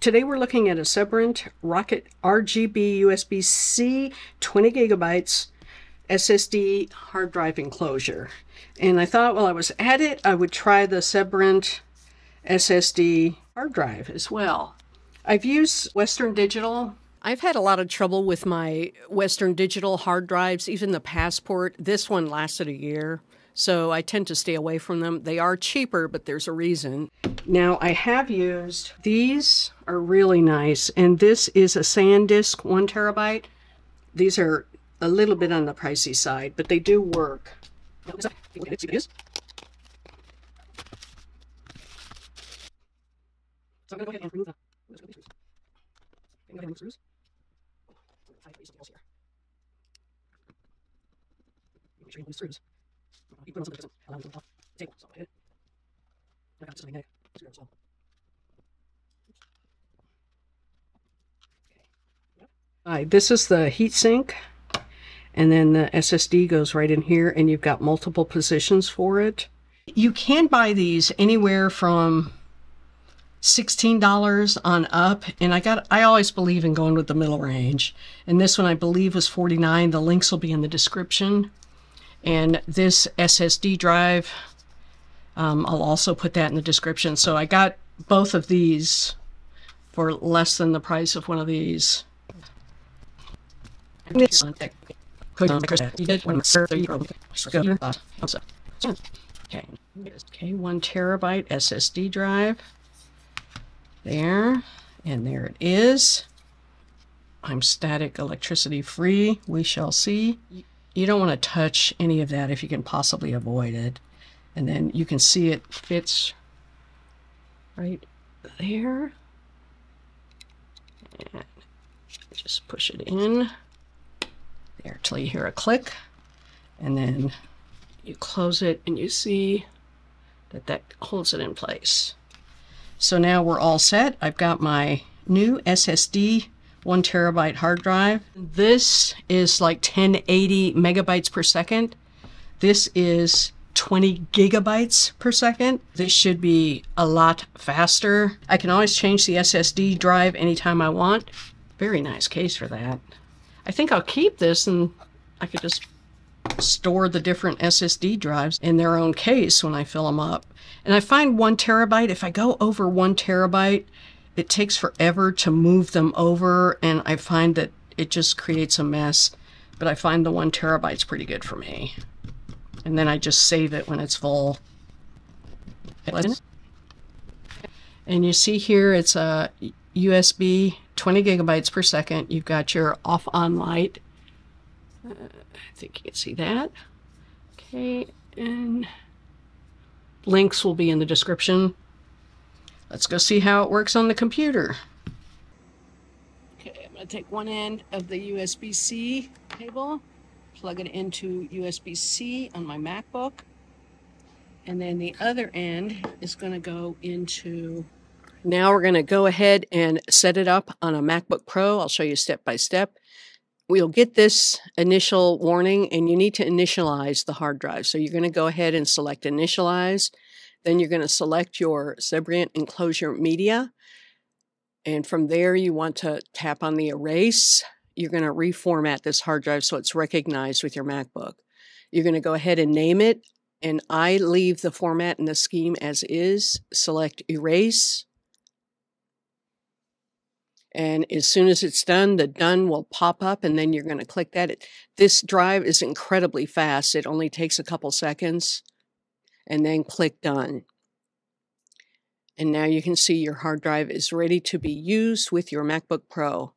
Today we're looking at a Sabrent Rocket RGB USB-C 20 gigabytes SSD hard drive enclosure. And I thought while I was at it, I would try the Sabrent SSD hard drive as well. I've used Western Digital. I've had a lot of trouble with my Western Digital hard drives, even the Passport. This one lasted a year, so I tend to stay away from them. They are cheaper, but there's a reason. Now, I have used, these are really nice, and this is a SanDisk 1 terabyte. These are a little bit on the pricey side, but they do work. So I'm going to go ahead and remove the screws. I used something else here. Make sure you remove the screws. You put on something that doesn't allow you to pop the table, so I hit it. I got something negative. Let's grab this one. Okay. Yep. All right, this is the heatsink, and then the SSD goes right in here, and you've got multiple positions for it. You can buy these anywhere from $16 on up, and I always believe in going with the middle range, and this one I believe was $49. The links will be in the description, and this SSD drive, I'll also put that in the description. So I got both of these for less than the price of one of these. Okay, 1 terabyte SSD drive. There, and there it is. I'm static, electricity free. We shall see. You don't want to touch any of that if you can possibly avoid it. And then you can see it fits right there. And just push it in there till you hear a click. And then you close it and you see that that holds it in place. So now we're all set. I've got my new SSD 1 terabyte hard drive. This is like 1080 megabytes per second. This is 20 gigabytes per second. This should be a lot faster. I can always change the SSD drive anytime I want. Very nice case for that. I think I'll keep this, and I could just store the different SSD drives in their own case when I fill them up. And I find 1 terabyte, if I go over 1 terabyte, it takes forever to move them over, and I find that it just creates a mess. But I find the 1 terabyte's pretty good for me. And then I just save it when it's full. And you see here it's a USB 20 gigabytes per second. You've got your off-on light. I think you can see that. Okay, and links will be in the description. Let's go see how it works on the computer. Okay, I'm going to take one end of the USB-C cable, plug it into USB-C on my MacBook, and then the other end is going to go into... Now we're going to go ahead and set it up on a MacBook Pro. I'll show you step by step. We'll get this initial warning, and you need to initialize the hard drive. So you're going to go ahead and select Initialize. Then you're going to select your Sabrent Enclosure Media. And from there, you want to tap on the Erase. You're going to reformat this hard drive so it's recognized with your MacBook. You're going to go ahead and name it. And I leave the format and the scheme as is. Select Erase. And as soon as it's done, the done will pop up, and then you're going to click that. This drive is incredibly fast. It only takes a couple seconds, and then click done. And now you can see your hard drive is ready to be used with your MacBook Pro.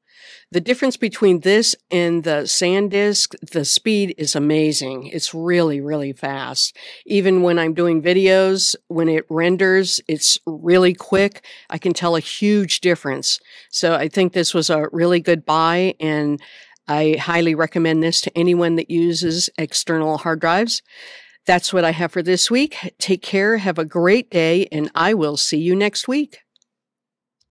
The difference between this and the SanDisk, the speed is amazing. It's really, really fast. Even when I'm doing videos, when it renders, it's really quick. I can tell a huge difference. So I think this was a really good buy, and I highly recommend this to anyone that uses external hard drives. That's what I have for this week. Take care, have a great day, and I will see you next week.